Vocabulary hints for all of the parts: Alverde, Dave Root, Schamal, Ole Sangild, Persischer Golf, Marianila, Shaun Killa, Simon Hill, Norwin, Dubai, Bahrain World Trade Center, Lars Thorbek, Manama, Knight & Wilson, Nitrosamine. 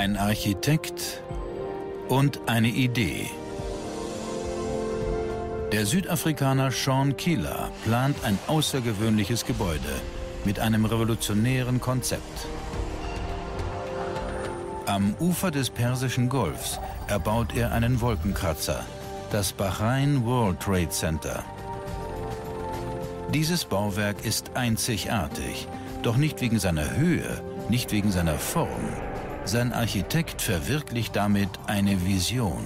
ein Architekt und eine Idee. Der Südafrikaner Shaun Killa plant ein außergewöhnliches Gebäude mit einem revolutionären Konzept. Am Ufer des Persischen Golfs erbaut er einen Wolkenkratzer, das Bahrain World Trade Center. Dieses Bauwerk ist einzigartig, doch nicht wegen seiner Höhe, nicht wegen seiner Form. Sein Architekt verwirklicht damit eine Vision.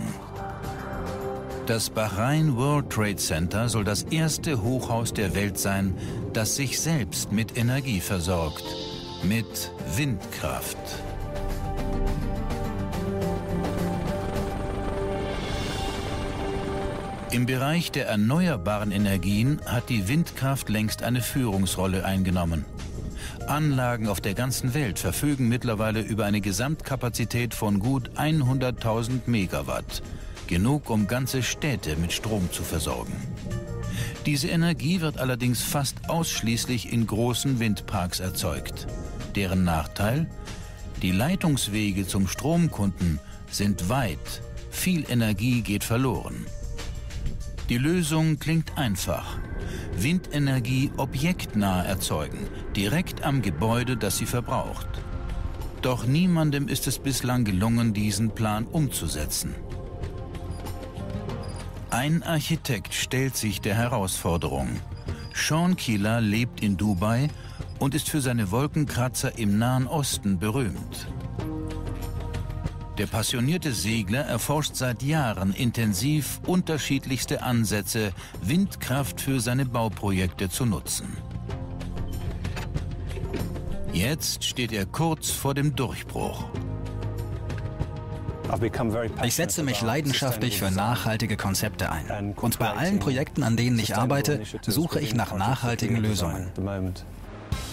Das Bahrain World Trade Center soll das erste Hochhaus der Welt sein, das sich selbst mit Energie versorgt, mit Windkraft. Im Bereich der erneuerbaren Energien hat die Windkraft längst eine Führungsrolle eingenommen. Anlagen auf der ganzen Welt verfügen mittlerweile über eine Gesamtkapazität von gut 100.000 Megawatt. Genug, um ganze Städte mit Strom zu versorgen. Diese Energie wird allerdings fast ausschließlich in großen Windparks erzeugt. Deren Nachteil? Die Leitungswege zum Stromkunden sind weit, viel Energie geht verloren. Die Lösung klingt einfach. Windenergie objektnah erzeugen, direkt am Gebäude, das sie verbraucht. Doch niemandem ist es bislang gelungen, diesen Plan umzusetzen. Ein Architekt stellt sich der Herausforderung. Shaun Killa lebt in Dubai und ist für seine Wolkenkratzer im Nahen Osten berühmt. Der passionierte Segler erforscht seit Jahren intensiv unterschiedlichste Ansätze, Windkraft für seine Bauprojekte zu nutzen. Jetzt steht er kurz vor dem Durchbruch. Ich setze mich leidenschaftlich für nachhaltige Konzepte ein. Und bei allen Projekten, an denen ich arbeite, suche ich nach nachhaltigen Lösungen.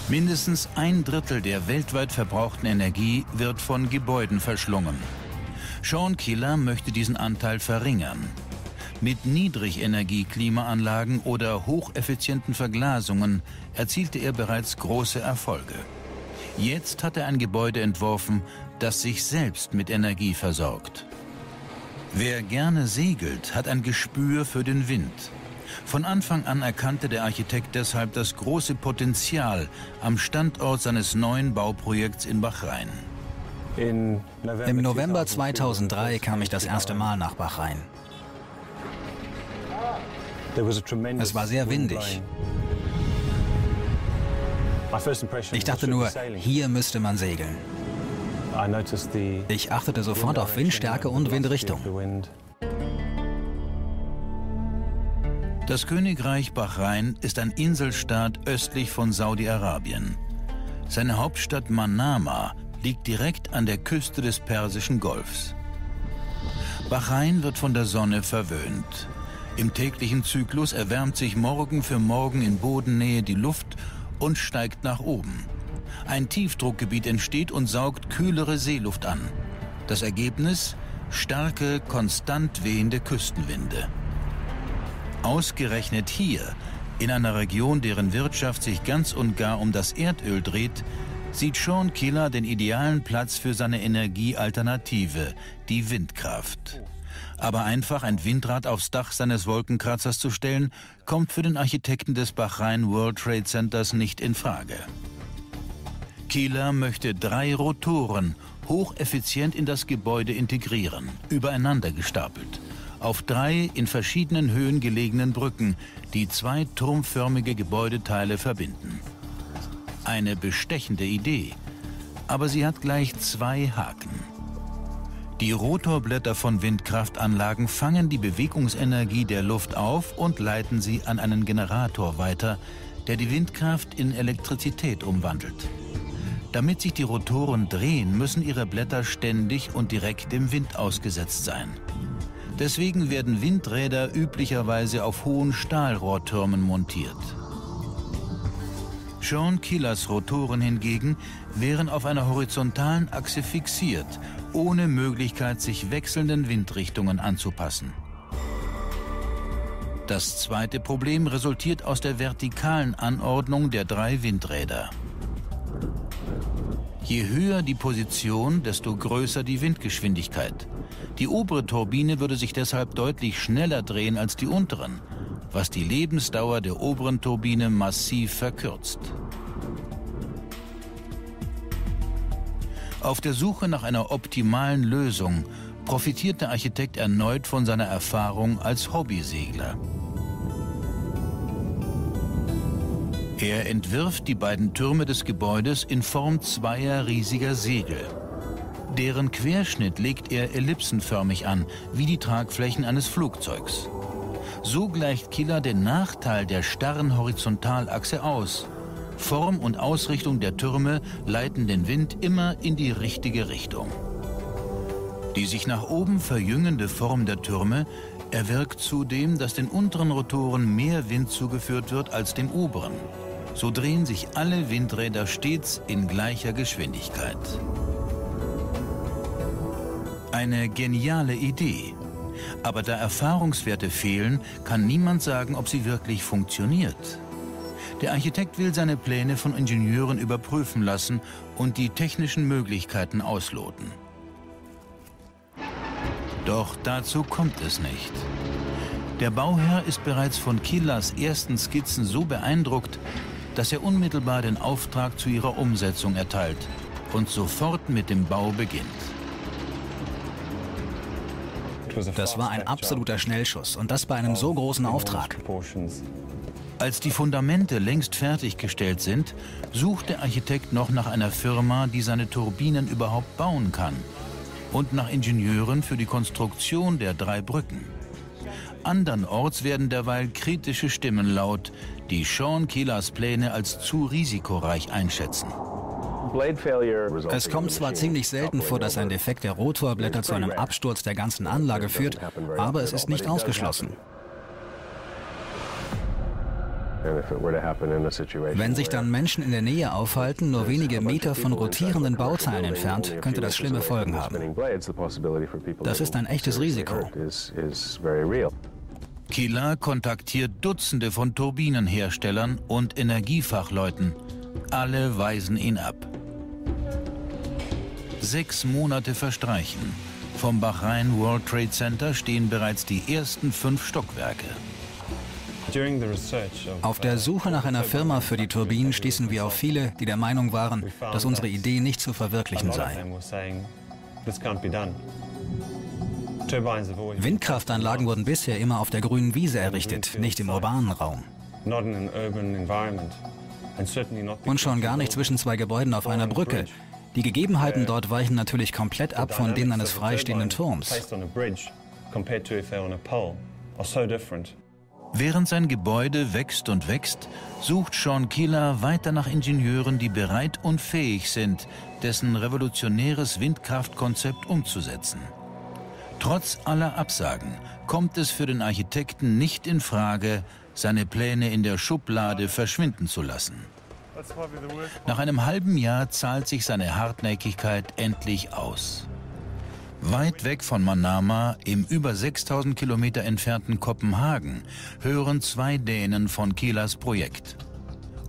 Mindestens 1/3 der weltweit verbrauchten Energie wird von Gebäuden verschlungen. Shaun Killa möchte diesen Anteil verringern. Mit Niedrigenergie-Klimaanlagen oder hocheffizienten Verglasungen erzielte er bereits große Erfolge. Jetzt hat er ein Gebäude entworfen, das sich selbst mit Energie versorgt. Wer gerne segelt, hat ein Gespür für den Wind. Von Anfang an erkannte der Architekt deshalb das große Potenzial am Standort seines neuen Bauprojekts in Bahrain. Im November 2003 kam ich das erste Mal nach Bahrain. Es war sehr windig. Ich dachte nur, hier müsste man segeln. Ich achtete sofort auf Windstärke und Windrichtung. Das Königreich Bahrain ist ein Inselstaat östlich von Saudi-Arabien. Seine Hauptstadt Manama liegt direkt an der Küste des Persischen Golfs. Bahrain wird von der Sonne verwöhnt. Im täglichen Zyklus erwärmt sich Morgen für Morgen in Bodennähe die Luft und steigt nach oben. Ein Tiefdruckgebiet entsteht und saugt kühlere Seeluft an. Das Ergebnis? Starke, konstant wehende Küstenwinde. Ausgerechnet hier, in einer Region, deren Wirtschaft sich ganz und gar um das Erdöl dreht, sieht Shaun Killa den idealen Platz für seine Energiealternative, die Windkraft. Aber einfach ein Windrad aufs Dach seines Wolkenkratzers zu stellen, kommt für den Architekten des Bahrain World Trade Centers nicht in Frage. Killa möchte 3 Rotoren hocheffizient in das Gebäude integrieren, übereinander gestapelt, auf 3 in verschiedenen Höhen gelegenen Brücken, die 2 turmförmige Gebäudeteile verbinden. Eine bestechende Idee, aber sie hat gleich 2 Haken. Die Rotorblätter von Windkraftanlagen fangen die Bewegungsenergie der Luft auf und leiten sie an einen Generator weiter, der die Windkraft in Elektrizität umwandelt. Damit sich die Rotoren drehen, müssen ihre Blätter ständig und direkt dem Wind ausgesetzt sein. Deswegen werden Windräder üblicherweise auf hohen Stahlrohrtürmen montiert. Shaun Killas Rotoren hingegen wären auf einer horizontalen Achse fixiert, ohne Möglichkeit, sich wechselnden Windrichtungen anzupassen. Das zweite Problem resultiert aus der vertikalen Anordnung der 3 Windräder. Je höher die Position, desto größer die Windgeschwindigkeit. Die obere Turbine würde sich deshalb deutlich schneller drehen als die unteren, was die Lebensdauer der oberen Turbine massiv verkürzt. Auf der Suche nach einer optimalen Lösung profitiert der Architekt erneut von seiner Erfahrung als Hobbysegler. Er entwirft die beiden Türme des Gebäudes in Form zweier riesiger Segel. Deren Querschnitt legt er ellipsenförmig an, wie die Tragflächen eines Flugzeugs. So gleicht Killa den Nachteil der starren Horizontalachse aus. Form und Ausrichtung der Türme leiten den Wind immer in die richtige Richtung. Die sich nach oben verjüngende Form der Türme erwirkt zudem, dass den unteren Rotoren mehr Wind zugeführt wird als den oberen. So drehen sich alle Windräder stets in gleicher Geschwindigkeit. Eine geniale Idee. Aber da Erfahrungswerte fehlen, kann niemand sagen, ob sie wirklich funktioniert. Der Architekt will seine Pläne von Ingenieuren überprüfen lassen und die technischen Möglichkeiten ausloten. Doch dazu kommt es nicht. Der Bauherr ist bereits von Killas ersten Skizzen so beeindruckt, dass er unmittelbar den Auftrag zu ihrer Umsetzung erteilt und sofort mit dem Bau beginnt. Das war ein absoluter Schnellschuss, und das bei einem so großen Auftrag. Als die Fundamente längst fertiggestellt sind, sucht der Architekt noch nach einer Firma, die seine Turbinen überhaupt bauen kann, und nach Ingenieuren für die Konstruktion der 3 Brücken. Andernorts werden derweil kritische Stimmen laut, die Shaun Killas Pläne als zu risikoreich einschätzen. Es kommt zwar ziemlich selten vor, dass ein Defekt der Rotorblätter zu einem Absturz der ganzen Anlage führt, aber es ist nicht ausgeschlossen. Wenn sich dann Menschen in der Nähe aufhalten, nur wenige Meter von rotierenden Bauteilen entfernt, könnte das schlimme Folgen haben. Das ist ein echtes Risiko. Killa kontaktiert Dutzende von Turbinenherstellern und Energiefachleuten. Alle weisen ihn ab. 6 Monate verstreichen. Vom Bahrain World Trade Center stehen bereits die ersten 5 Stockwerke. Auf der Suche nach einer Firma für die Turbinen stießen wir auf viele, die der Meinung waren, dass unsere Idee nicht zu verwirklichen sei. Windkraftanlagen wurden bisher immer auf der grünen Wiese errichtet, nicht im urbanen Raum. Und schon gar nicht zwischen 2 Gebäuden auf einer Brücke. Die Gegebenheiten dort weichen natürlich komplett ab von denen eines freistehenden Turms. Während sein Gebäude wächst und wächst, sucht Shaun Killa weiter nach Ingenieuren, die bereit und fähig sind, dessen revolutionäres Windkraftkonzept umzusetzen. Trotz aller Absagen kommt es für den Architekten nicht in Frage, seine Pläne in der Schublade verschwinden zu lassen. Nach einem halben Jahr zahlt sich seine Hartnäckigkeit endlich aus. Weit weg von Manama, im über 6000 Kilometer entfernten Kopenhagen, hören 2 Dänen von Killas Projekt.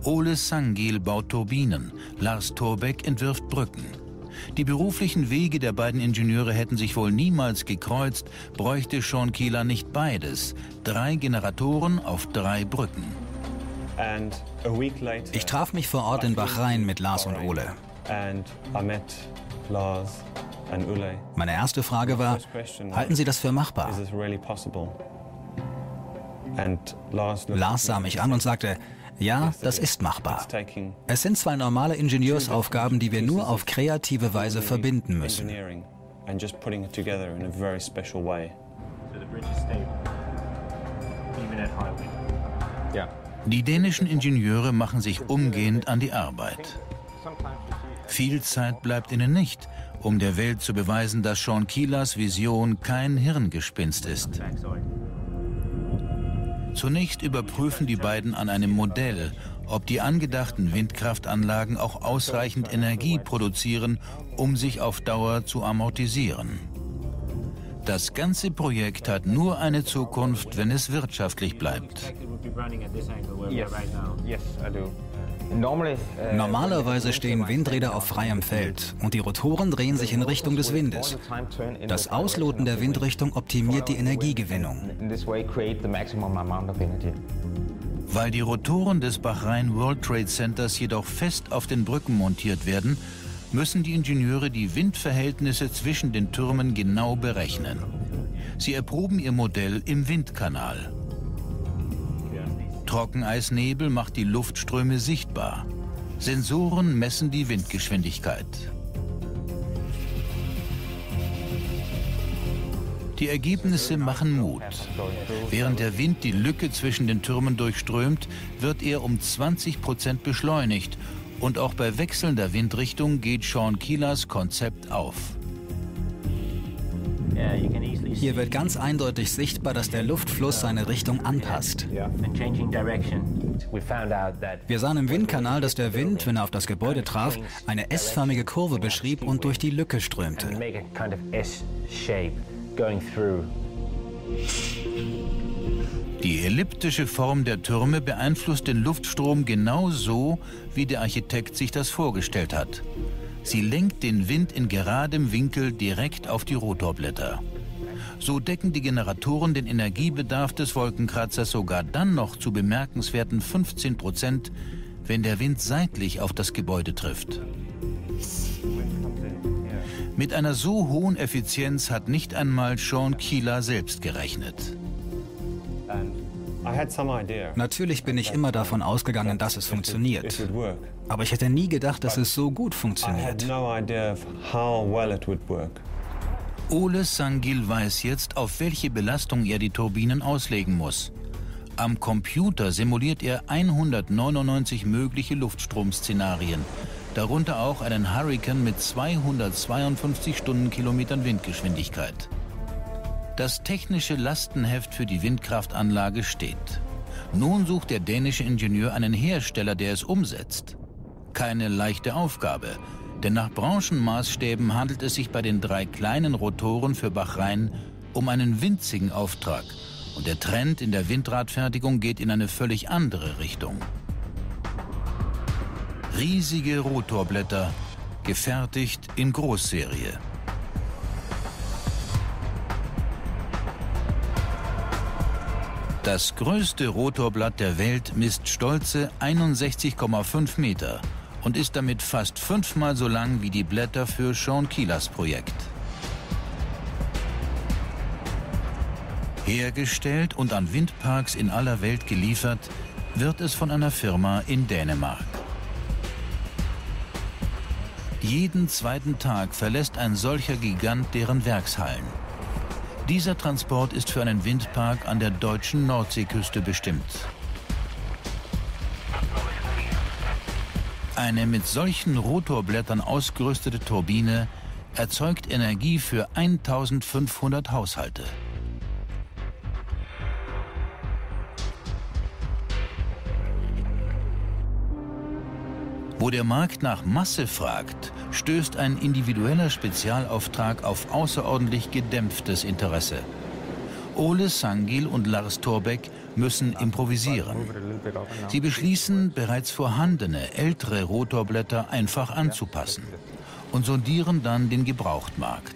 Ole Sangild baut Turbinen, Lars Thorbek entwirft Brücken. Die beruflichen Wege der beiden Ingenieure hätten sich wohl niemals gekreuzt, bräuchte Shaun Killa nicht beides. 3 Generatoren auf 3 Brücken. Ich traf mich vor Ort in Bahrain mit Lars und Ole. Meine erste Frage war, halten Sie das für machbar? Lars sah mich an und sagte, ja, das ist machbar. Es sind zwar normale Ingenieursaufgaben, die wir nur auf kreative Weise verbinden müssen. Die dänischen Ingenieure machen sich umgehend an die Arbeit. Viel Zeit bleibt ihnen nicht, um der Welt zu beweisen, dass Shaun Killas Vision kein Hirngespinst ist. Zunächst überprüfen die beiden an einem Modell, ob die angedachten Windkraftanlagen auch ausreichend Energie produzieren, um sich auf Dauer zu amortisieren. Das ganze Projekt hat nur eine Zukunft, wenn es wirtschaftlich bleibt. Normalerweise stehen Windräder auf freiem Feld und die Rotoren drehen sich in Richtung des Windes. Das Ausloten der Windrichtung optimiert die Energiegewinnung. Weil die Rotoren des Bahrain World Trade Centers jedoch fest auf den Brücken montiert werden, müssen die Ingenieure die Windverhältnisse zwischen den Türmen genau berechnen. Sie erproben ihr Modell im Windkanal. Trockeneisnebel macht die Luftströme sichtbar. Sensoren messen die Windgeschwindigkeit. Die Ergebnisse machen Mut. Während der Wind die Lücke zwischen den Türmen durchströmt, wird er um 20% beschleunigt. Und auch bei wechselnder Windrichtung geht Shaun Killers Konzept auf. Hier wird ganz eindeutig sichtbar, dass der Luftfluss seine Richtung anpasst. Wir sahen im Windkanal, dass der Wind, wenn er auf das Gebäude traf, eine S-förmige Kurve beschrieb und durch die Lücke strömte. Die elliptische Form der Türme beeinflusst den Luftstrom genau so, wie der Architekt sich das vorgestellt hat. Sie lenkt den Wind in geradem Winkel direkt auf die Rotorblätter. So decken die Generatoren den Energiebedarf des Wolkenkratzers sogar dann noch zu bemerkenswerten 15%, wenn der Wind seitlich auf das Gebäude trifft. Mit einer so hohen Effizienz hat nicht einmal Shaun Killa selbst gerechnet. Natürlich bin ich immer davon ausgegangen, dass es funktioniert. Aber ich hätte nie gedacht, dass es so gut funktioniert. Ole Sangild weiß jetzt, auf welche Belastung er die Turbinen auslegen muss. Am Computer simuliert er 199 mögliche Luftstromszenarien, darunter auch einen Hurrikan mit 252 Stundenkilometern Windgeschwindigkeit. Das technische Lastenheft für die Windkraftanlage steht. Nun sucht der dänische Ingenieur einen Hersteller, der es umsetzt. Keine leichte Aufgabe, denn nach Branchenmaßstäben handelt es sich bei den drei kleinen Rotoren für Bahrain um einen winzigen Auftrag. Und der Trend in der Windradfertigung geht in eine völlig andere Richtung. Riesige Rotorblätter, gefertigt in Großserie. Das größte Rotorblatt der Welt misst stolze 61,5 Meter und ist damit fast 5-mal so lang wie die Blätter für Shaun Killers Projekt. Hergestellt und an Windparks in aller Welt geliefert, wird es von einer Firma in Dänemark. Jeden zweiten Tag verlässt ein solcher Gigant deren Werkshallen. Dieser Transport ist für einen Windpark an der deutschen Nordseeküste bestimmt. Eine mit solchen Rotorblättern ausgerüstete Turbine erzeugt Energie für 1500 Haushalte. Wo der Markt nach Masse fragt, stößt ein individueller Spezialauftrag auf außerordentlich gedämpftes Interesse. Ole Sangild und Lars Thorbek müssen improvisieren. Sie beschließen, bereits vorhandene, ältere Rotorblätter einfach anzupassen und sondieren dann den Gebrauchtmarkt.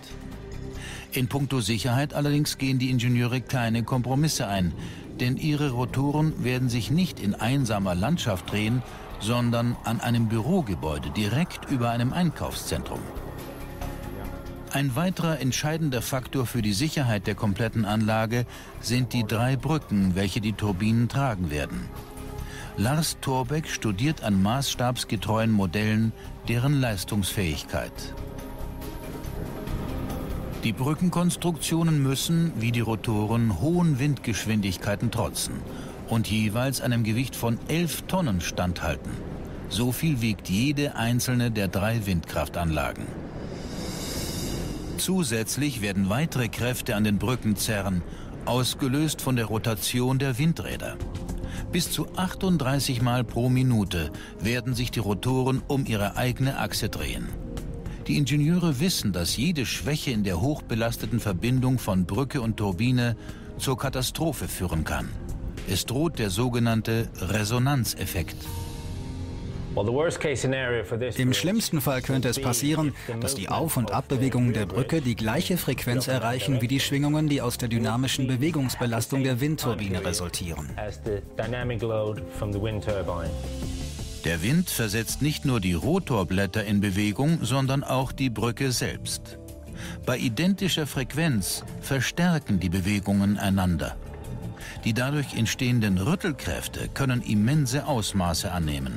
In puncto Sicherheit allerdings gehen die Ingenieure keine Kompromisse ein, denn ihre Rotoren werden sich nicht in einsamer Landschaft drehen, sondern an einem Bürogebäude direkt über einem Einkaufszentrum. Ein weiterer entscheidender Faktor für die Sicherheit der kompletten Anlage sind die drei Brücken, welche die Turbinen tragen werden. Lars Thorbek studiert an maßstabsgetreuen Modellen deren Leistungsfähigkeit. Die Brückenkonstruktionen müssen, wie die Rotoren, hohen Windgeschwindigkeiten trotzen und jeweils einem Gewicht von 11 Tonnen standhalten. So viel wiegt jede einzelne der drei Windkraftanlagen. Zusätzlich werden weitere Kräfte an den Brücken zerren, ausgelöst von der Rotation der Windräder. Bis zu 38 Mal pro Minute werden sich die Rotoren um ihre eigene Achse drehen. Die Ingenieure wissen, dass jede Schwäche in der hochbelasteten Verbindung von Brücke und Turbine zur Katastrophe führen kann. Es droht der sogenannte Resonanzeffekt. Im schlimmsten Fall könnte es passieren, dass die Auf- und Abbewegungen der Brücke die gleiche Frequenz erreichen wie die Schwingungen, die aus der dynamischen Bewegungsbelastung der Windturbine resultieren. Der Wind versetzt nicht nur die Rotorblätter in Bewegung, sondern auch die Brücke selbst. Bei identischer Frequenz verstärken die Bewegungen einander. Die dadurch entstehenden Rüttelkräfte können immense Ausmaße annehmen.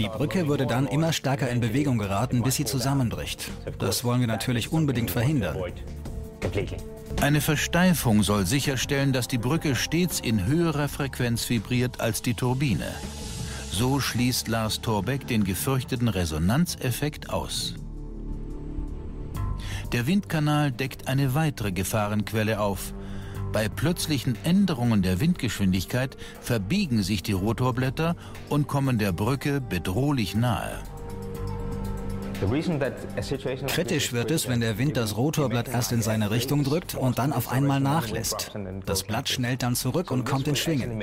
Die Brücke würde dann immer stärker in Bewegung geraten, bis sie zusammenbricht. Das wollen wir natürlich unbedingt verhindern. Eine Versteifung soll sicherstellen, dass die Brücke stets in höherer Frequenz vibriert als die Turbine. So schließt Lars Thorbek den gefürchteten Resonanzeffekt aus. Der Windkanal deckt eine weitere Gefahrenquelle auf. Bei plötzlichen Änderungen der Windgeschwindigkeit verbiegen sich die Rotorblätter und kommen der Brücke bedrohlich nahe. Kritisch wird es, wenn der Wind das Rotorblatt erst in seine Richtung drückt und dann auf einmal nachlässt. Das Blatt schnellt dann zurück und kommt in Schwingen.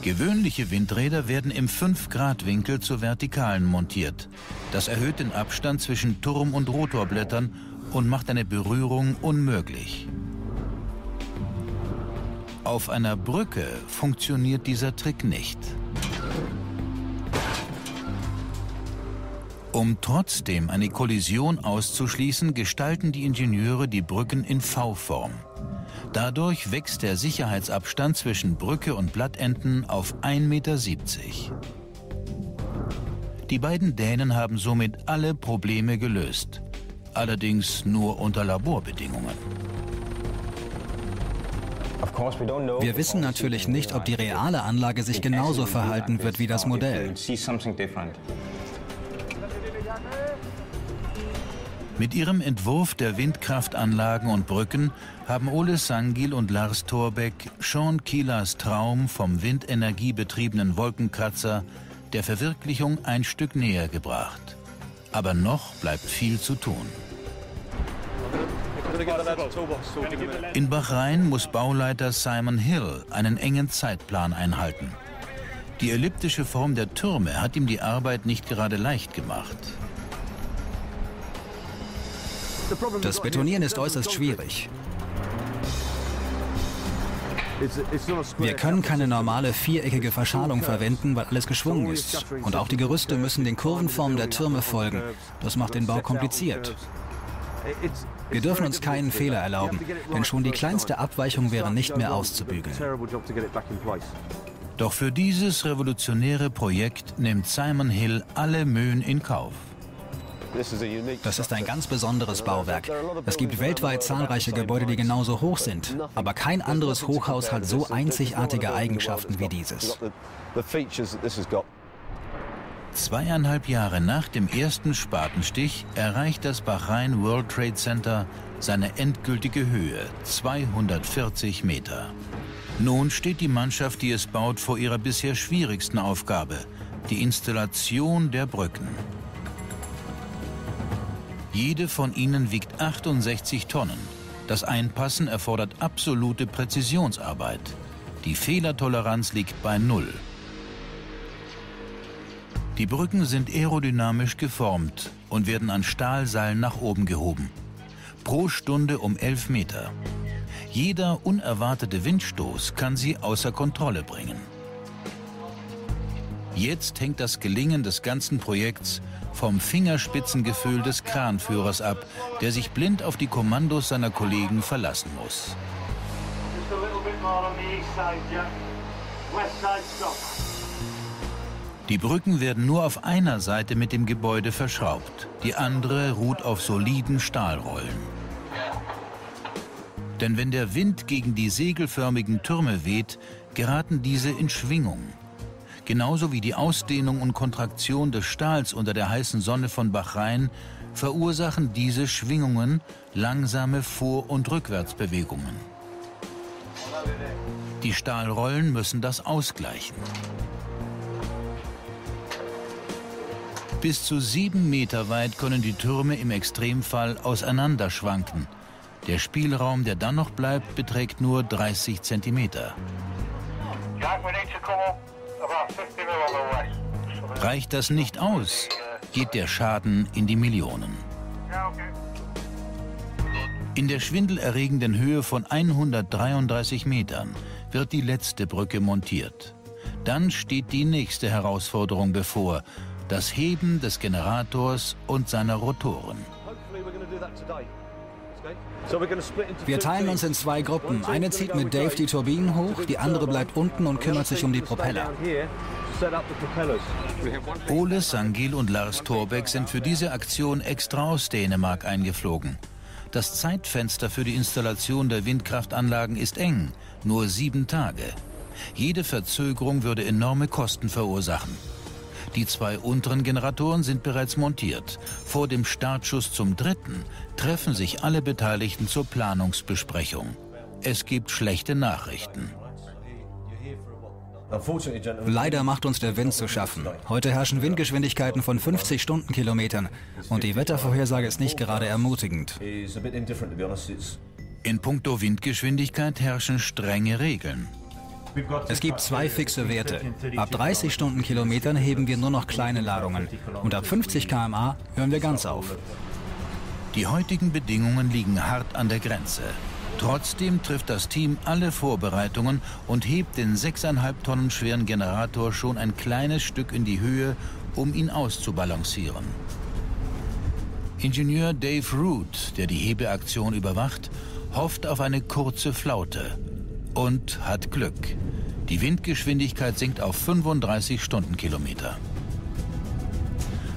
Gewöhnliche Windräder werden im 5-Grad-Winkel zur Vertikalen montiert. Das erhöht den Abstand zwischen Turm und Rotorblättern und macht eine Berührung unmöglich. Auf einer Brücke funktioniert dieser Trick nicht. Um trotzdem eine Kollision auszuschließen, gestalten die Ingenieure die Brücken in V-Form. Dadurch wächst der Sicherheitsabstand zwischen Brücke und Blattenden auf 1,70 Meter. Die beiden Dänen haben somit alle Probleme gelöst. Allerdings nur unter Laborbedingungen. Wir wissen natürlich nicht, ob die reale Anlage sich genauso verhalten wird wie das Modell. Mit ihrem Entwurf der Windkraftanlagen und Brücken haben Ole Sangild und Lars Thorbek Shaun Killers Traum vom windenergiebetriebenen Wolkenkratzer der Verwirklichung ein Stück näher gebracht. Aber noch bleibt viel zu tun. In Bahrain muss Bauleiter Simon Hill einen engen Zeitplan einhalten. Die elliptische Form der Türme hat ihm die Arbeit nicht gerade leicht gemacht. Das Betonieren ist äußerst schwierig. Wir können keine normale viereckige Verschalung verwenden, weil alles geschwungen ist. Und auch die Gerüste müssen den Kurvenformen der Türme folgen. Das macht den Bau kompliziert. Wir dürfen uns keinen Fehler erlauben, denn schon die kleinste Abweichung wäre nicht mehr auszubügeln. Doch für dieses revolutionäre Projekt nimmt Simon Hill alle Mühen in Kauf. Das ist ein ganz besonderes Bauwerk. Es gibt weltweit zahlreiche Gebäude, die genauso hoch sind. Aber kein anderes Hochhaus hat so einzigartige Eigenschaften wie dieses. 2,5 Jahre nach dem ersten Spatenstich erreicht das Bahrain World Trade Center seine endgültige Höhe, 240 Meter. Nun steht die Mannschaft, die es baut, vor ihrer bisher schwierigsten Aufgabe, die Installation der Brücken. Jede von ihnen wiegt 68 Tonnen. Das Einpassen erfordert absolute Präzisionsarbeit. Die Fehlertoleranz liegt bei 0. Die Brücken sind aerodynamisch geformt und werden an Stahlseilen nach oben gehoben. Pro Stunde um 11 Meter. Jeder unerwartete Windstoß kann sie außer Kontrolle bringen. Jetzt hängt das Gelingen des ganzen Projekts vom Fingerspitzengefühl des Kranführers ab, der sich blind auf die Kommandos seiner Kollegen verlassen muss. Die Brücken werden nur auf einer Seite mit dem Gebäude verschraubt, die andere ruht auf soliden Stahlrollen. Denn wenn der Wind gegen die segelförmigen Türme weht, geraten diese in Schwingung. Genauso wie die Ausdehnung und Kontraktion des Stahls unter der heißen Sonne von Bahrain verursachen diese Schwingungen langsame Vor- und Rückwärtsbewegungen. Die Stahlrollen müssen das ausgleichen. Bis zu 7 Meter weit können die Türme im Extremfall auseinanderschwanken. Der Spielraum, der dann noch bleibt, beträgt nur 30 Zentimeter. Reicht das nicht aus, geht der Schaden in die Millionen. In der schwindelerregenden Höhe von 133 Metern wird die letzte Brücke montiert. Dann steht die nächste Herausforderung bevor, das Heben des Generators und seiner Rotoren. Wir teilen uns in zwei Gruppen. Eine zieht mit Dave die Turbinen hoch, die andere bleibt unten und kümmert sich um die Propeller. Ole Sangild und Lars Thorbek sind für diese Aktion extra aus Dänemark eingeflogen. Das Zeitfenster für die Installation der Windkraftanlagen ist eng, nur 7 Tage. Jede Verzögerung würde enorme Kosten verursachen. Die 2 unteren Generatoren sind bereits montiert. Vor dem Startschuss zum 3. treffen sich alle Beteiligten zur Planungsbesprechung. Es gibt schlechte Nachrichten. Leider macht uns der Wind zu schaffen. Heute herrschen Windgeschwindigkeiten von 50 Stundenkilometern und die Wettervorhersage ist nicht gerade ermutigend. In puncto Windgeschwindigkeit herrschen strenge Regeln. Es gibt 2 fixe Werte. Ab 30 Stundenkilometern heben wir nur noch kleine Ladungen und ab 50 km/h hören wir ganz auf. Die heutigen Bedingungen liegen hart an der Grenze. Trotzdem trifft das Team alle Vorbereitungen und hebt den 6,5 Tonnen schweren Generator schon ein kleines Stück in die Höhe, um ihn auszubalancieren. Ingenieur Dave Root, der die Hebeaktion überwacht, hofft auf eine kurze Flaute und hat Glück. Die Windgeschwindigkeit sinkt auf 35 Stundenkilometer.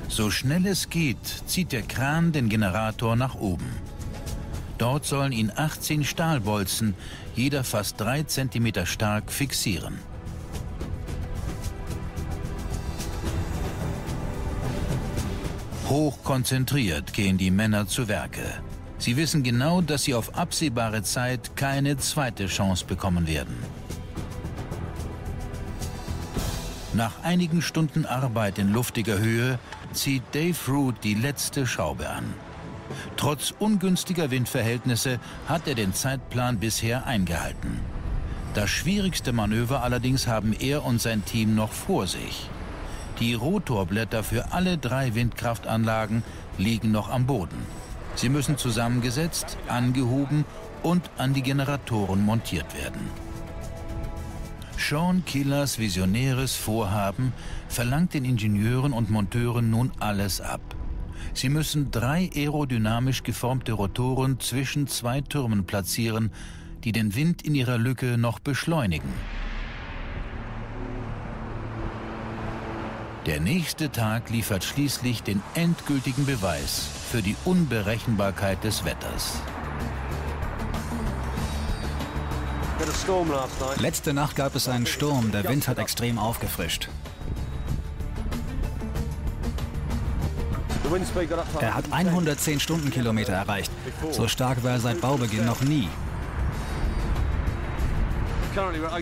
So schnell es geht, zieht der Kran den Generator nach oben. Dort sollen ihn 18 Stahlbolzen, jeder fast 3 cm stark, fixieren. Hochkonzentriert gehen die Männer zu Werke. Sie wissen genau, dass sie auf absehbare Zeit keine zweite Chance bekommen werden. Nach einigen Stunden Arbeit in luftiger Höhe zieht Dave Root die letzte Schraube an. Trotz ungünstiger Windverhältnisse hat er den Zeitplan bisher eingehalten. Das schwierigste Manöver allerdings haben er und sein Team noch vor sich. Die Rotorblätter für alle 3 Windkraftanlagen liegen noch am Boden. Sie müssen zusammengesetzt, angehoben und an die Generatoren montiert werden. Shaun Killers visionäres Vorhaben verlangt den Ingenieuren und Monteuren nun alles ab. Sie müssen 3 aerodynamisch geformte Rotoren zwischen 2 Türmen platzieren, die den Wind in ihrer Lücke noch beschleunigen. Der nächste Tag liefert schließlich den endgültigen Beweis für die Unberechenbarkeit des Wetters. Letzte Nacht gab es einen Sturm, der Wind hat extrem aufgefrischt. Er hat 110 Stundenkilometer erreicht. So stark war er seit Baubeginn noch nie.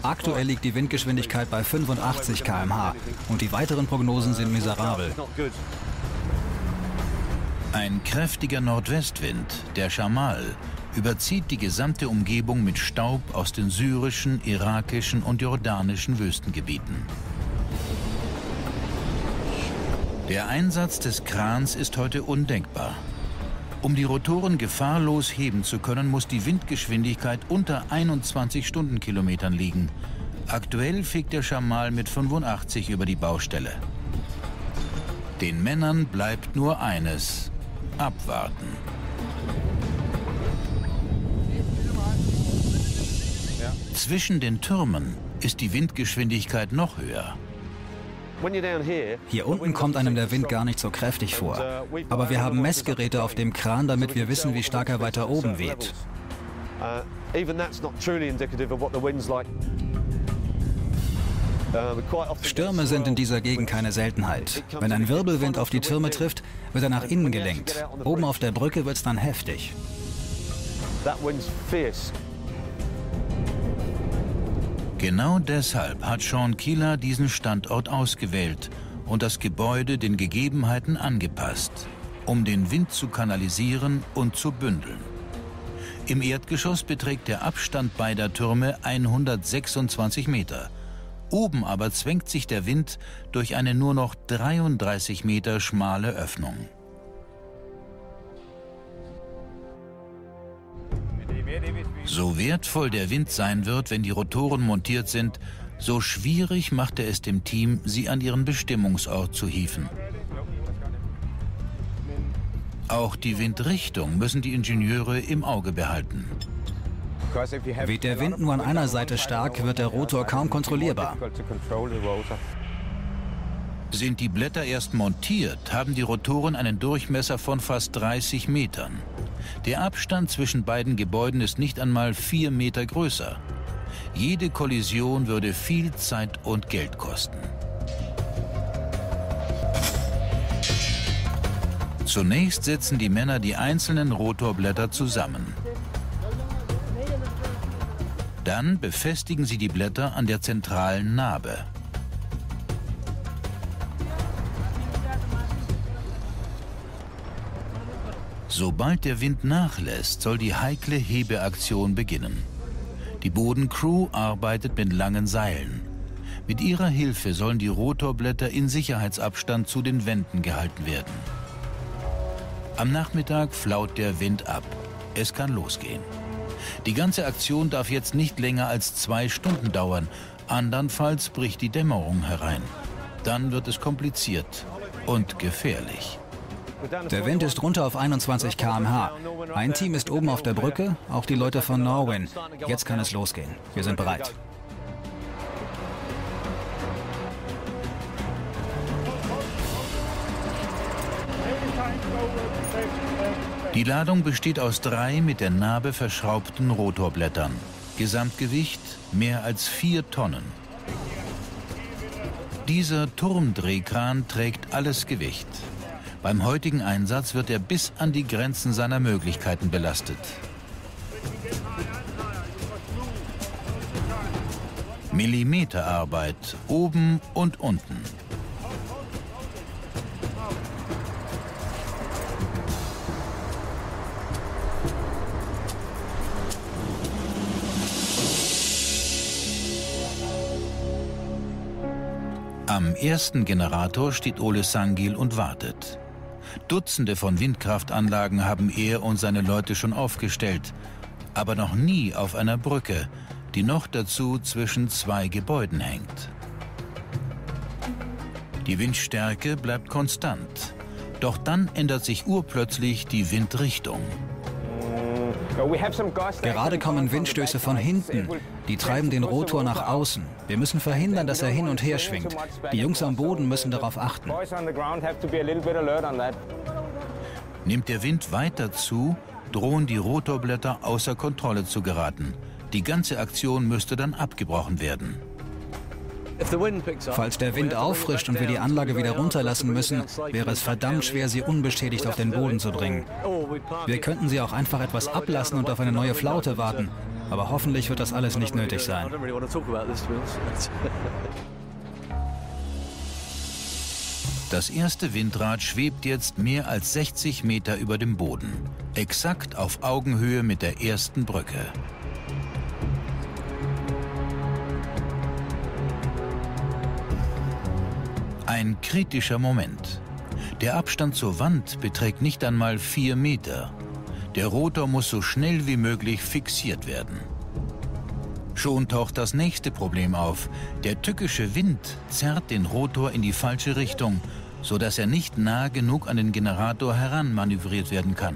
Aktuell liegt die Windgeschwindigkeit bei 85 km/h und die weiteren Prognosen sind miserabel. Ein kräftiger Nordwestwind, der Schamal, überzieht die gesamte Umgebung mit Staub aus den syrischen, irakischen und jordanischen Wüstengebieten. Der Einsatz des Krans ist heute undenkbar. Um die Rotoren gefahrlos heben zu können, muss die Windgeschwindigkeit unter 21 Stundenkilometern liegen. Aktuell fegt der Schamal mit 85 über die Baustelle. Den Männern bleibt nur eines: abwarten. Ja. Zwischen den Türmen ist die Windgeschwindigkeit noch höher. Hier unten kommt einem der Wind gar nicht so kräftig vor. Aber wir haben Messgeräte auf dem Kran, damit wir wissen, wie stark er weiter oben weht. Stürme sind in dieser Gegend keine Seltenheit. Wenn ein Wirbelwind auf die Türme trifft, wird er nach innen gelenkt. Oben auf der Brücke wird es dann heftig. Genau deshalb hat Shaun Killa diesen Standort ausgewählt und das Gebäude den Gegebenheiten angepasst, um den Wind zu kanalisieren und zu bündeln. Im Erdgeschoss beträgt der Abstand beider Türme 126 Meter Oben aber zwängt sich der Wind durch eine nur noch 33 Meter schmale Öffnung. So wertvoll der Wind sein wird, wenn die Rotoren montiert sind, so schwierig macht er es dem Team, sie an ihren Bestimmungsort zu hieven. Auch die Windrichtung müssen die Ingenieure im Auge behalten. Weht der Wind nur an einer Seite stark, wird der Rotor kaum kontrollierbar. Sind die Blätter erst montiert, haben die Rotoren einen Durchmesser von fast 30 Metern. Der Abstand zwischen beiden Gebäuden ist nicht einmal 4 Meter größer. Jede Kollision würde viel Zeit und Geld kosten. Zunächst setzen die Männer die einzelnen Rotorblätter zusammen. Dann befestigen sie die Blätter an der zentralen Nabe. Sobald der Wind nachlässt, soll die heikle Hebeaktion beginnen. Die Bodencrew arbeitet mit langen Seilen. Mit ihrer Hilfe sollen die Rotorblätter in Sicherheitsabstand zu den Wänden gehalten werden. Am Nachmittag flaut der Wind ab. Es kann losgehen. Die ganze Aktion darf jetzt nicht länger als 2 Stunden dauern, andernfalls bricht die Dämmerung herein. Dann wird es kompliziert und gefährlich. Der Wind ist runter auf 21 km/h. Mein Team ist oben auf der Brücke, auch die Leute von Norwin. Jetzt kann es losgehen. Wir sind bereit. Die Ladung besteht aus 3 mit der Nabe verschraubten Rotorblättern. Gesamtgewicht mehr als 4 Tonnen. Dieser Turmdrehkran trägt alles Gewicht. Beim heutigen Einsatz wird er bis an die Grenzen seiner Möglichkeiten belastet. Millimeterarbeit oben und unten. Am ersten Generator steht Ole Sangild und wartet. Dutzende von Windkraftanlagen haben er und seine Leute schon aufgestellt, aber noch nie auf einer Brücke, die noch dazu zwischen 2 Gebäuden hängt. Die Windstärke bleibt konstant, doch dann ändert sich urplötzlich die Windrichtung. Gerade kommen Windstöße von hinten. Die treiben den Rotor nach außen. Wir müssen verhindern, dass er hin und her schwingt. Die Jungs am Boden müssen darauf achten. Nimmt der Wind weiter zu, drohen die Rotorblätter außer Kontrolle zu geraten. Die ganze Aktion müsste dann abgebrochen werden. Falls der Wind auffrischt und wir die Anlage wieder runterlassen müssen, wäre es verdammt schwer, sie unbeschädigt auf den Boden zu bringen. Wir könnten sie auch einfach etwas ablassen und auf eine neue Flaute warten. Aber hoffentlich wird das alles nicht nötig sein. Das erste Windrad schwebt jetzt mehr als 60 Meter über dem Boden. Exakt auf Augenhöhe mit der ersten Brücke. Ein kritischer Moment. Der Abstand zur Wand beträgt nicht einmal 4 Meter. Der Rotor muss so schnell wie möglich fixiert werden. Schon taucht das nächste Problem auf. Der tückische Wind zerrt den Rotor in die falsche Richtung, sodass er nicht nah genug an den Generator heranmanövriert werden kann.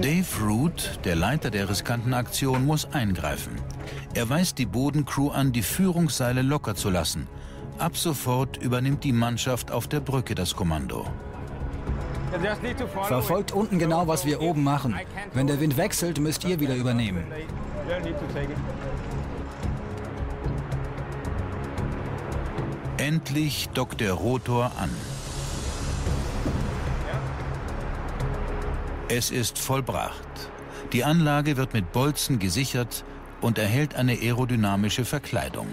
Dave Root, der Leiter der riskanten Aktion, muss eingreifen. Er weist die Bodencrew an, die Führungsseile locker zu lassen. Ab sofort übernimmt die Mannschaft auf der Brücke das Kommando. Verfolgt unten genau, was wir oben machen. Wenn der Wind wechselt, müsst ihr wieder übernehmen. Endlich dockt der Rotor an. Es ist vollbracht. Die Anlage wird mit Bolzen gesichert und erhält eine aerodynamische Verkleidung.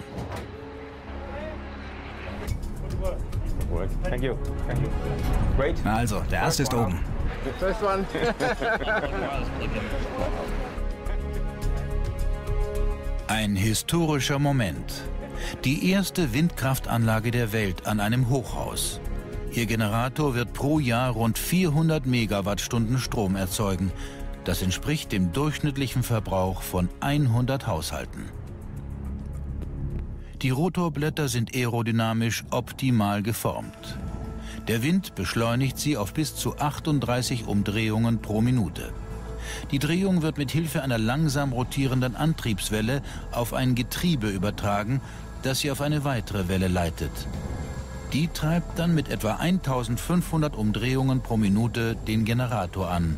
Also, der erste ist oben. Ein historischer Moment. Die erste Windkraftanlage der Welt an einem Hochhaus. Ihr Generator wird pro Jahr rund 400 Megawattstunden Strom erzeugen. Das entspricht dem durchschnittlichen Verbrauch von 100 Haushalten. Die Rotorblätter sind aerodynamisch optimal geformt. Der Wind beschleunigt sie auf bis zu 38 Umdrehungen pro Minute. Die Drehung wird mit Hilfe einer langsam rotierenden Antriebswelle auf ein Getriebe übertragen, das sie auf eine weitere Welle leitet. Die treibt dann mit etwa 1500 Umdrehungen pro Minute den Generator an.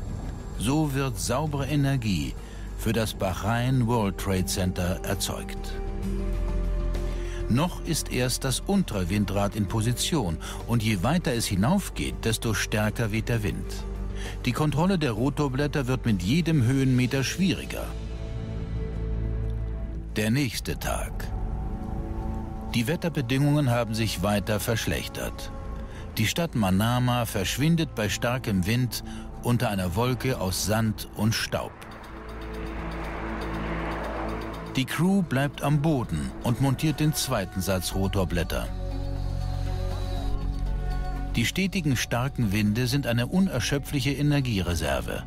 So wird saubere Energie für das Bahrain World Trade Center erzeugt. Noch ist erst das untere Windrad in Position und je weiter es hinaufgeht, desto stärker weht der Wind. Die Kontrolle der Rotorblätter wird mit jedem Höhenmeter schwieriger. Der nächste Tag. Die Wetterbedingungen haben sich weiter verschlechtert. Die Stadt Manama verschwindet bei starkem Wind unter einer Wolke aus Sand und Staub. Die Crew bleibt am Boden und montiert den zweiten Satz Rotorblätter. Die stetigen starken Winde sind eine unerschöpfliche Energiereserve.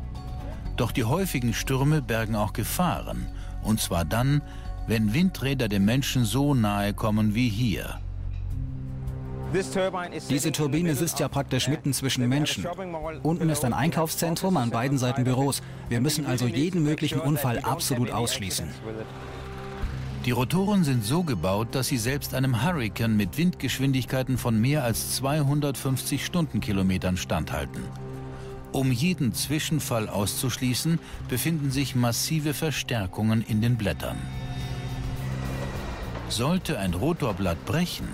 Doch die häufigen Stürme bergen auch Gefahren, und zwar dann, wenn Windräder dem Menschen so nahe kommen wie hier. Diese Turbine sitzt ja praktisch mitten zwischen Menschen. Unten ist ein Einkaufszentrum, an beiden Seiten Büros. Wir müssen also jeden möglichen Unfall absolut ausschließen. Die Rotoren sind so gebaut, dass sie selbst einem Hurrikan mit Windgeschwindigkeiten von mehr als 250 Stundenkilometern standhalten. Um jeden Zwischenfall auszuschließen, befinden sich massive Verstärkungen in den Blättern. Sollte ein Rotorblatt brechen,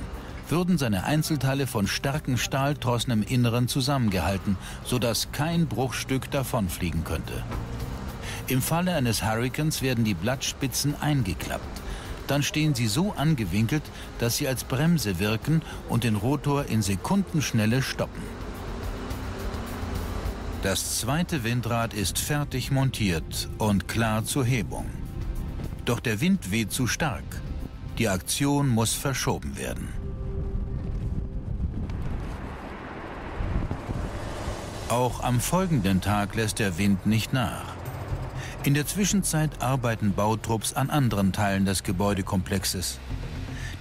würden seine Einzelteile von starken Stahltrossen im Inneren zusammengehalten, sodass kein Bruchstück davonfliegen könnte. Im Falle eines Hurrikans werden die Blattspitzen eingeklappt. Dann stehen sie so angewinkelt, dass sie als Bremse wirken und den Rotor in Sekundenschnelle stoppen. Das zweite Windrad ist fertig montiert und klar zur Hebung. Doch der Wind weht zu stark. Die Aktion muss verschoben werden. Auch am folgenden Tag lässt der Wind nicht nach. In der Zwischenzeit arbeiten Bautrupps an anderen Teilen des Gebäudekomplexes.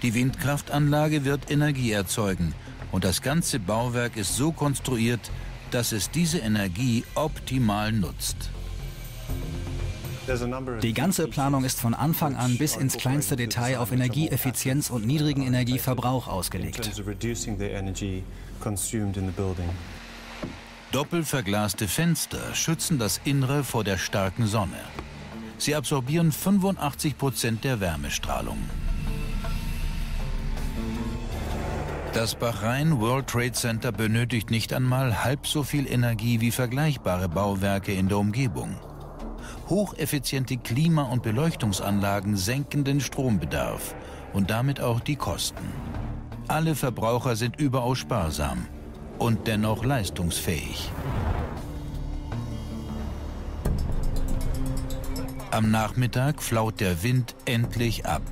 Die Windkraftanlage wird Energie erzeugen und das ganze Bauwerk ist so konstruiert, dass es diese Energie optimal nutzt. Die ganze Planung ist von Anfang an bis ins kleinste Detail auf Energieeffizienz und niedrigen Energieverbrauch ausgelegt. Doppelverglaste Fenster schützen das Innere vor der starken Sonne. Sie absorbieren 85% der Wärmestrahlung. Das Bahrain World Trade Center benötigt nicht einmal halb so viel Energie wie vergleichbare Bauwerke in der Umgebung. Hocheffiziente Klima- und Beleuchtungsanlagen senken den Strombedarf und damit auch die Kosten. Alle Verbraucher sind überaus sparsam und dennoch leistungsfähig. Am Nachmittag flaut der Wind endlich ab.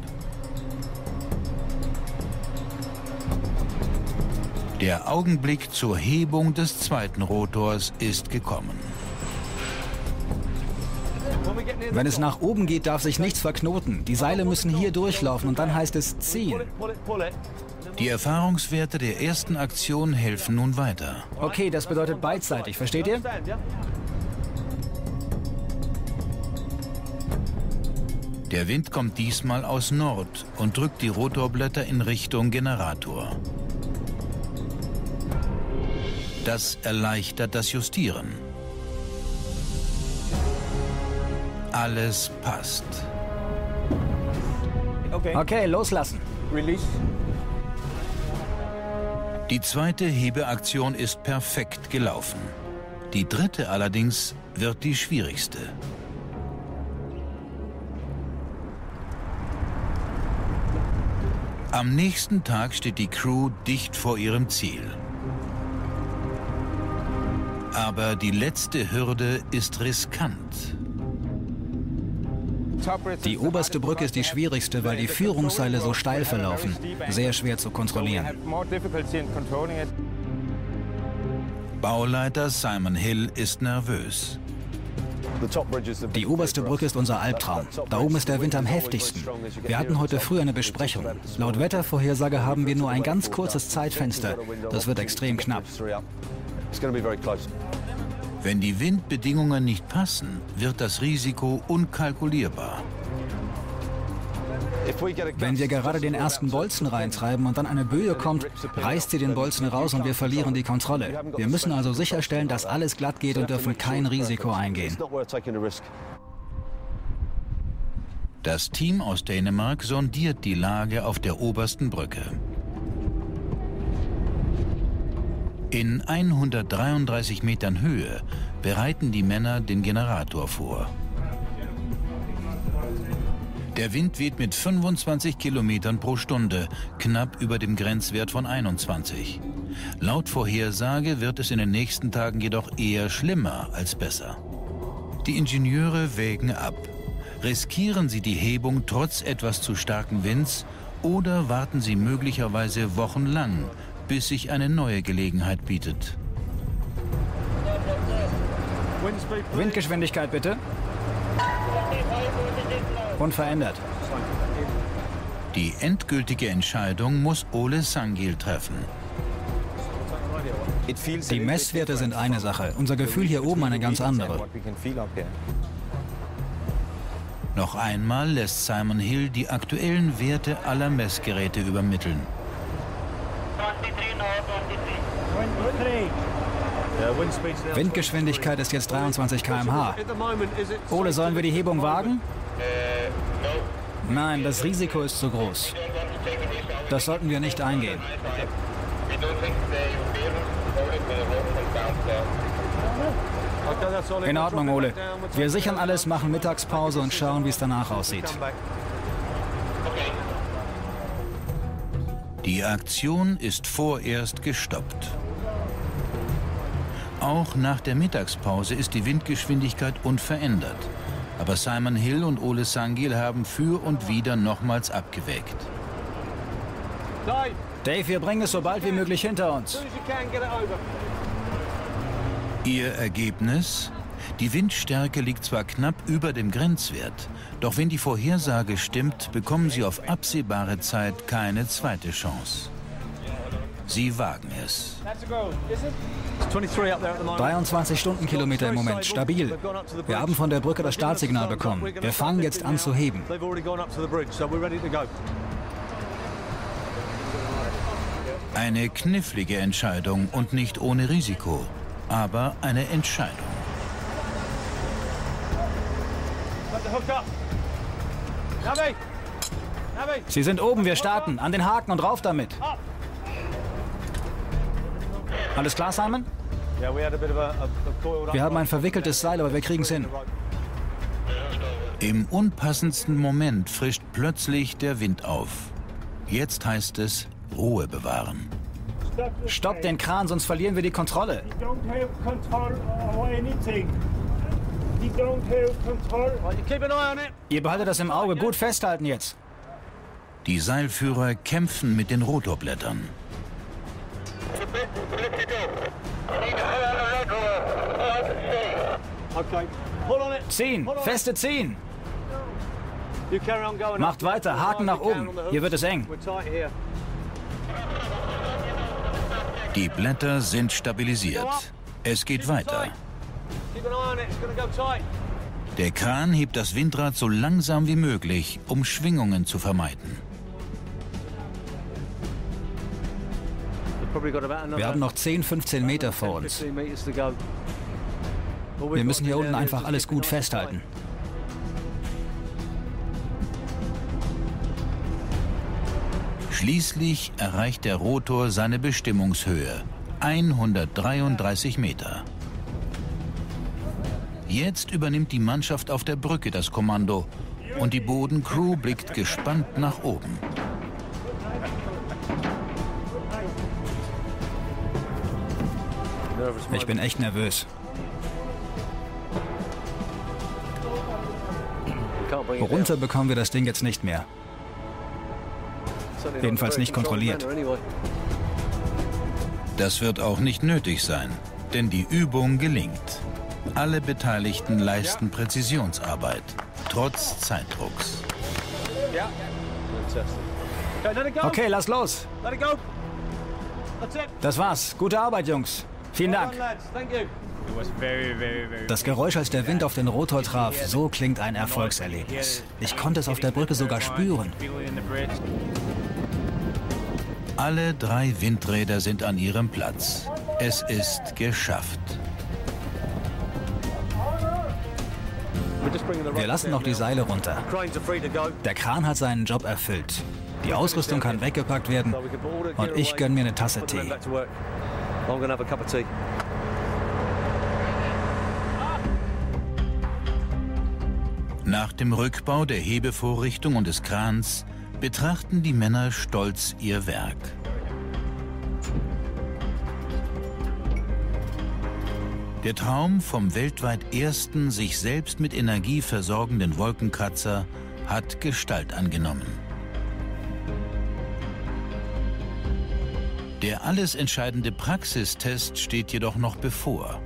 Der Augenblick zur Hebung des zweiten Rotors ist gekommen. Wenn es nach oben geht, darf sich nichts verknoten. Die Seile müssen hier durchlaufen und dann heißt es ziehen. Die Erfahrungswerte der ersten Aktion helfen nun weiter. Okay, das bedeutet beidseitig, versteht ihr? Der Wind kommt diesmal aus Nord und drückt die Rotorblätter in Richtung Generator. Das erleichtert das Justieren. Alles passt. Okay, loslassen. Release. Die zweite Hebeaktion ist perfekt gelaufen. Die dritte allerdings wird die schwierigste. Am nächsten Tag steht die Crew dicht vor ihrem Ziel. Aber die letzte Hürde ist riskant. Die oberste Brücke ist die schwierigste, weil die Führungsseile so steil verlaufen. Sehr schwer zu kontrollieren. Bauleiter Simon Hill ist nervös. Die oberste Brücke ist unser Albtraum. Da oben ist der Wind am heftigsten. Wir hatten heute früh eine Besprechung. Laut Wettervorhersage haben wir nur ein ganz kurzes Zeitfenster. Das wird extrem knapp. Wenn die Windbedingungen nicht passen, wird das Risiko unkalkulierbar. Wenn wir gerade den ersten Bolzen reintreiben und dann eine Böe kommt, reißt sie den Bolzen raus und wir verlieren die Kontrolle. Wir müssen also sicherstellen, dass alles glatt geht und dürfen kein Risiko eingehen. Das Team aus Dänemark sondiert die Lage auf der obersten Brücke. In 133 Metern Höhe bereiten die Männer den Generator vor. Der Wind weht mit 25 Kilometern pro Stunde, knapp über dem Grenzwert von 21. Laut Vorhersage wird es in den nächsten Tagen jedoch eher schlimmer als besser. Die Ingenieure wägen ab. Riskieren sie die Hebung trotz etwas zu starken Winds oder warten sie möglicherweise wochenlang, bis sich eine neue Gelegenheit bietet? Windgeschwindigkeit bitte. Unverändert. Die endgültige Entscheidung muss Ole Sangild treffen. Die Messwerte sind eine Sache, unser Gefühl hier oben eine ganz andere. Noch einmal lässt Simon Hill die aktuellen Werte aller Messgeräte übermitteln. 23. Windgeschwindigkeit ist jetzt 23 km/h. Ole, sollen wir die Hebung wagen? Nein, das Risiko ist zu groß. Das sollten wir nicht eingehen. In Ordnung, Ole. Wir sichern alles, machen Mittagspause und schauen, wie es danach aussieht. Die Aktion ist vorerst gestoppt. Auch nach der Mittagspause ist die Windgeschwindigkeit unverändert. Aber Simon Hill und Ole Sangild haben für und wieder nochmals abgewägt. Dave, wir bringen es so bald wie möglich hinter uns. Ihr Ergebnis? Die Windstärke liegt zwar knapp über dem Grenzwert, doch wenn die Vorhersage stimmt, bekommen sie auf absehbare Zeit keine zweite Chance. Sie wagen es. 23 Stundenkilometer im Moment, stabil. Wir haben von der Brücke das Startsignal bekommen. Wir fangen jetzt an zu heben. Eine knifflige Entscheidung und nicht ohne Risiko, aber eine Entscheidung. Sie sind oben, wir starten. An den Haken und rauf damit. Alles klar, Simon? Wir haben ein verwickeltes Seil, aber wir kriegen es hin. Im unpassendsten Moment frischt plötzlich der Wind auf. Jetzt heißt es Ruhe bewahren. Stoppt den Kran, sonst verlieren wir die Kontrolle. Ihr behaltet das im Auge, gut festhalten jetzt. Die Seilführer kämpfen mit den Rotorblättern. Ziehen, feste ziehen. Macht weiter, Haken nach oben. Hier wird es eng. Die Blätter sind stabilisiert. Es geht weiter. Der Kran hebt das Windrad so langsam wie möglich, um Schwingungen zu vermeiden. Wir haben noch 10, 15 Meter vor uns. Wir müssen hier unten einfach alles gut festhalten. Schließlich erreicht der Rotor seine Bestimmungshöhe, 133 Meter. Jetzt übernimmt die Mannschaft auf der Brücke das Kommando und die Bodencrew blickt gespannt nach oben. Ich bin echt nervös. Runter bekommen wir das Ding jetzt nicht mehr. Jedenfalls nicht kontrolliert. Das wird auch nicht nötig sein, denn die Übung gelingt. Alle Beteiligten leisten Präzisionsarbeit, trotz Zeitdrucks. Okay, lass los. Das war's. Gute Arbeit, Jungs. Vielen Dank. Das Geräusch, als der Wind auf den Rotor traf, so klingt ein Erfolgserlebnis. Ich konnte es auf der Brücke sogar spüren. Alle drei Windräder sind an ihrem Platz. Es ist geschafft. Wir lassen noch die Seile runter. Der Kran hat seinen Job erfüllt. Die Ausrüstung kann weggepackt werden und ich gönne mir eine Tasse Tee. Nach dem Rückbau der Hebevorrichtung und des Krans betrachten die Männer stolz ihr Werk. Der Traum vom weltweit ersten, sich selbst mit Energie versorgenden Wolkenkratzer hat Gestalt angenommen. Der alles entscheidende Praxistest steht jedoch noch bevor.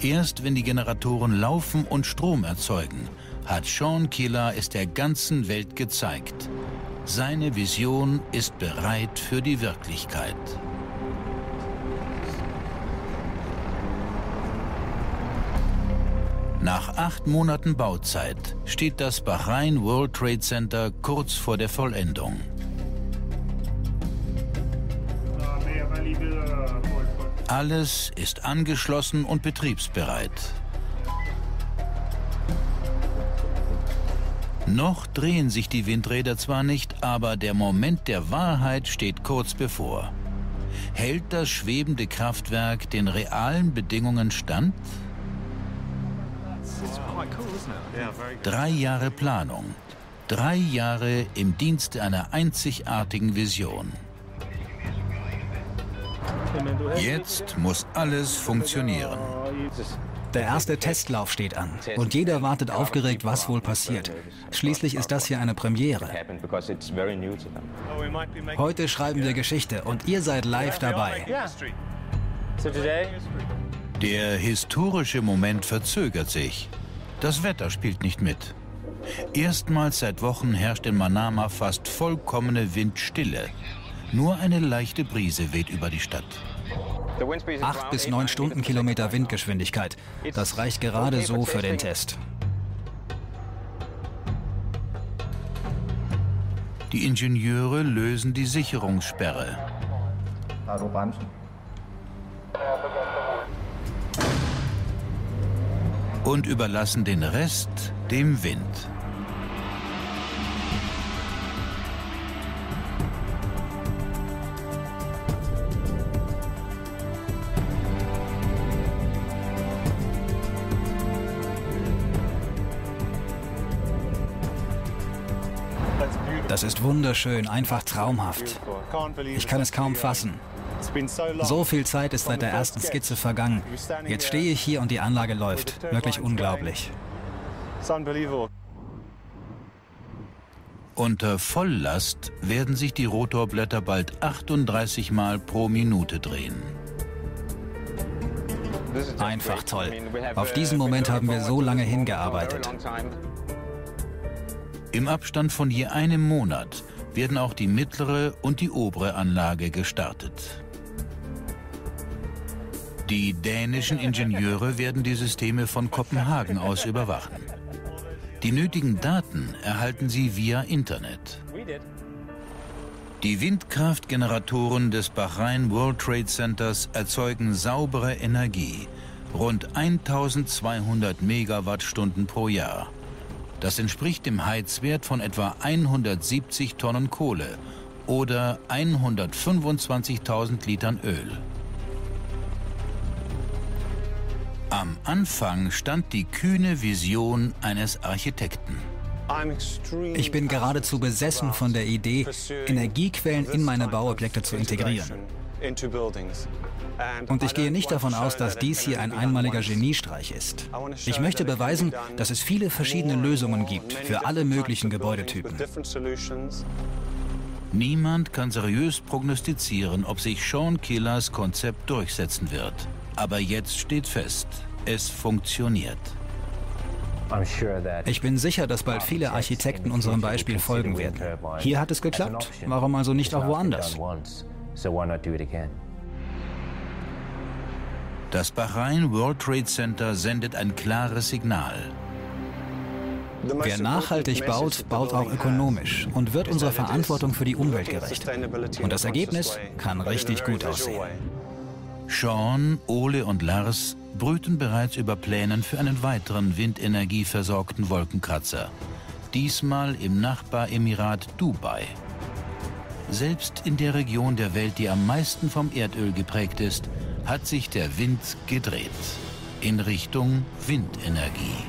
Erst wenn die Generatoren laufen und Strom erzeugen, hat Shaun Killa es der ganzen Welt gezeigt. Seine Vision ist bereit für die Wirklichkeit. Nach 8 Monaten Bauzeit steht das Bahrain World Trade Center kurz vor der Vollendung. Alles ist angeschlossen und betriebsbereit. Noch drehen sich die Windräder zwar nicht, aber der Moment der Wahrheit steht kurz bevor. Hält das schwebende Kraftwerk den realen Bedingungen stand? 3 Jahre Planung, 3 Jahre im Dienste einer einzigartigen Vision. Jetzt muss alles funktionieren. Der erste Testlauf steht an und jeder wartet aufgeregt, was wohl passiert. Schließlich ist das hier eine Premiere. Heute schreiben wir Geschichte und ihr seid live dabei. Der historische Moment verzögert sich. Das Wetter spielt nicht mit. Erstmals seit Wochen herrscht in Manama fast vollkommene Windstille. Nur eine leichte Brise weht über die Stadt. 8 bis 9 Stundenkilometer Windgeschwindigkeit. Das reicht gerade so für den Test. Die Ingenieure lösen die Sicherungssperre. Und überlassen den Rest dem Wind. Das ist wunderschön, einfach traumhaft. Ich kann es kaum fassen. So viel Zeit ist seit der ersten Skizze vergangen. Jetzt stehe ich hier und die Anlage läuft. Wirklich unglaublich. Unter Volllast werden sich die Rotorblätter bald 38 Mal pro Minute drehen. Einfach toll. Auf diesen Moment haben wir so lange hingearbeitet. Im Abstand von je einem Monat werden auch die mittlere und die obere Anlage gestartet. Die dänischen Ingenieure werden die Systeme von Kopenhagen aus überwachen. Die nötigen Daten erhalten sie via Internet. Die Windkraftgeneratoren des Bahrain World Trade Centers erzeugen saubere Energie, rund 1200 Megawattstunden pro Jahr. Das entspricht dem Heizwert von etwa 170 Tonnen Kohle oder 125.000 Litern Öl. Am Anfang stand die kühne Vision eines Architekten. Ich bin geradezu besessen von der Idee, Energiequellen in meine Bauobjekte zu integrieren. Und ich gehe nicht davon aus, dass dies hier ein einmaliger Geniestreich ist. Ich möchte beweisen, dass es viele verschiedene Lösungen gibt für alle möglichen Gebäudetypen. Niemand kann seriös prognostizieren, ob sich Shaun Killers Konzept durchsetzen wird. Aber jetzt steht fest, es funktioniert. Ich bin sicher, dass bald viele Architekten unserem Beispiel folgen werden. Hier hat es geklappt, warum also nicht auch woanders? Das Bahrain World Trade Center sendet ein klares Signal. Wer nachhaltig baut, baut auch ökonomisch und wird unserer Verantwortung für die Umwelt gerecht. Und das Ergebnis kann richtig gut aussehen. Shaun, Ole und Lars brüten bereits über Plänen für einen weiteren windenergieversorgten Wolkenkratzer. Diesmal im Nachbaremirat Dubai. Selbst in der Region der Welt, die am meisten vom Erdöl geprägt ist, hat sich der Wind gedreht. In Richtung Windenergie.